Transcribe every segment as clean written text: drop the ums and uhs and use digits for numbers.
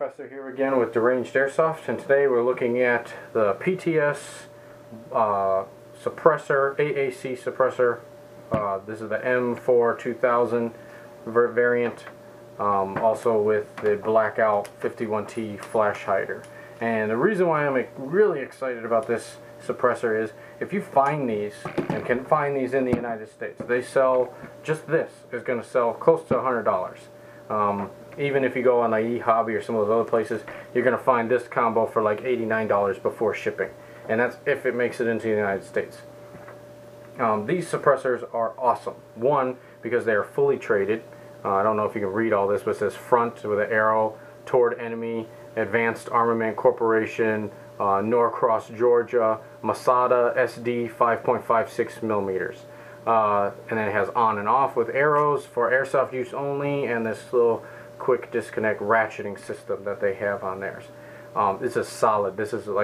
Professor here again with Deranged Airsoft, and today we're looking at the PTS suppressor, AAC suppressor. This is the M4 2000 variant, also with the Blackout 51T flash hider. And the reason why I'm really excited about this suppressor is if you find these and can find these in the United States, they sell, just this is going to sell close to $100. Even if you go on like eHobby or some of those other places, you're going to find this combo for like $89 before shipping. And that's if it makes it into the United States. These suppressors are awesome. One, because they are fully traded. I don't know if you can read all this, but it says front with an arrow toward enemy, Advanced Armament Corporation, Norcross, Georgia, Masada SD 5.56 millimeters. And then it has on and off with arrows for airsoft use only, and this little quick disconnect ratcheting system that they have on theirs. This is solid. This is a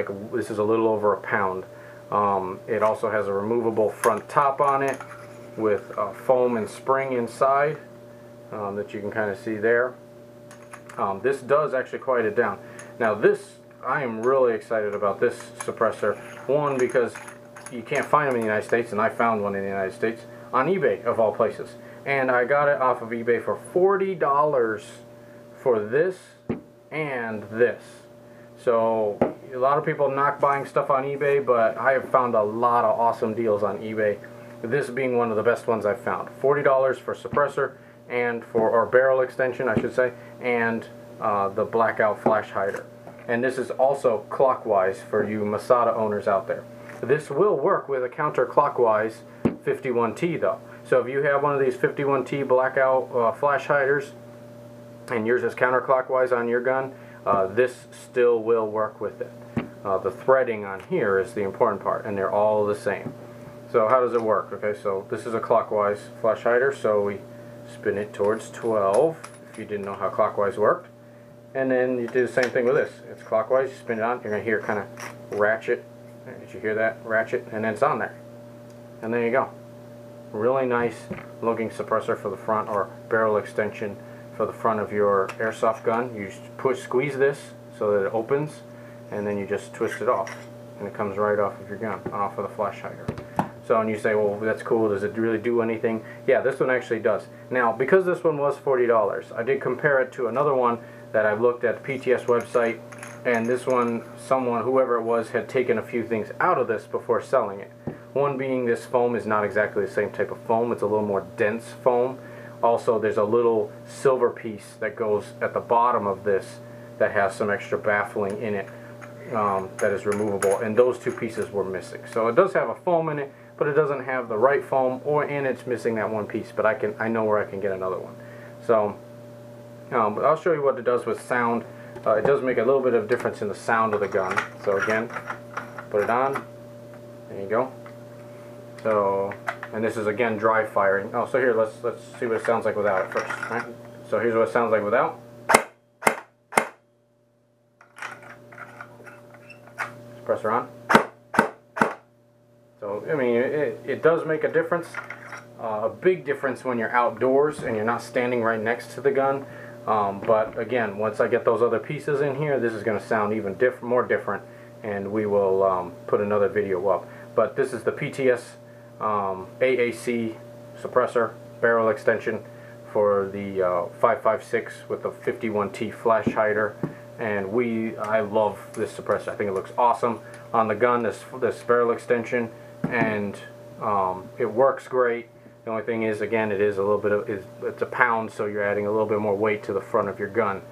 little over a pound. It also has a removable front top on it with foam and spring inside that you can kind of see there. This does actually quiet it down. Now this, I am really excited about this suppressor. One, because you can't find them in the United States, and I found one in the United States on eBay of all places, and I got it off of eBay for $40 for this and this. So a lot of people not buying stuff on eBay, but I have found a lot of awesome deals on eBay, this being one of the best ones I've found. $40 for suppressor and for, or barrel extension I should say, and the Blackout flash hider. And this is also clockwise for you Masada owners out there. This will work with a counterclockwise 51T though. So if you have one of these 51T Blackout flash hiders and yours is counterclockwise on your gun, this still will work with it. The threading on here is the important part, and they're all the same. So how does it work? Okay, so this is a clockwise flash hider, so we spin it towards 12 if you didn't know how clockwise worked. And then you do the same thing with this. It's clockwise, you spin it on, you're going to hear it kind of ratchet. Did you hear that? Ratchet, and then it's on there. And there you go. Really nice looking suppressor for the front, or barrel extension for the front of your airsoft gun. You push, squeeze this so that it opens, and then you just twist it off, and it comes right off of your gun, off of the flash hider. So, and you say, well, that's cool, does it really do anything? Yeah, this one actually does. Now, because this one was $40, I did compare it to another one that I've looked at the PTS website, and this one, someone, whoever it was, had taken a few things out of this before selling it. One being this foam is not exactly the same type of foam, it's a little more dense foam. Also, there's a little silver piece that goes at the bottom of this that has some extra baffling in it that is removable, and those two pieces were missing. So it does have a foam in it, but it doesn't have the right foam, and it's missing that one piece, but I know where I can get another one. So, but I'll show you what it does with sound. It does make a little bit of difference in the sound of the gun. So again, put it on. There you go. So, and this is again dry firing. Oh, so here let's see what it sounds like without it first. Right? So here's what it sounds like without. Suppressor on. So I mean, it does make a difference, a big difference when you're outdoors and you're not standing right next to the gun. But again, once I get those other pieces in here, this is going to sound even more different, and we will put another video up. But this is the PTS AAC suppressor barrel extension for the 5.56 with the 51T flash hider, and I love this suppressor. I think it looks awesome on the gun, this barrel extension, and it works great. The only thing is, again, it is a little bit of, it's a pound, so you're adding a little bit more weight to the front of your gun.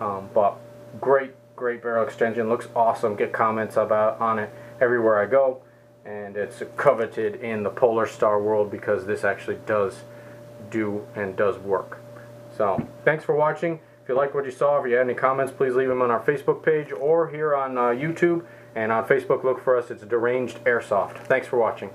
But great barrel extension, looks awesome. Get comments about on it everywhere I go, and it's coveted in the Polar Star world because this actually does do and does work. So thanks for watching. If you like what you saw, if you had any comments, please leave them on our Facebook page or here on YouTube, and on Facebook look for us. It's Deranged Airsoft. Thanks for watching.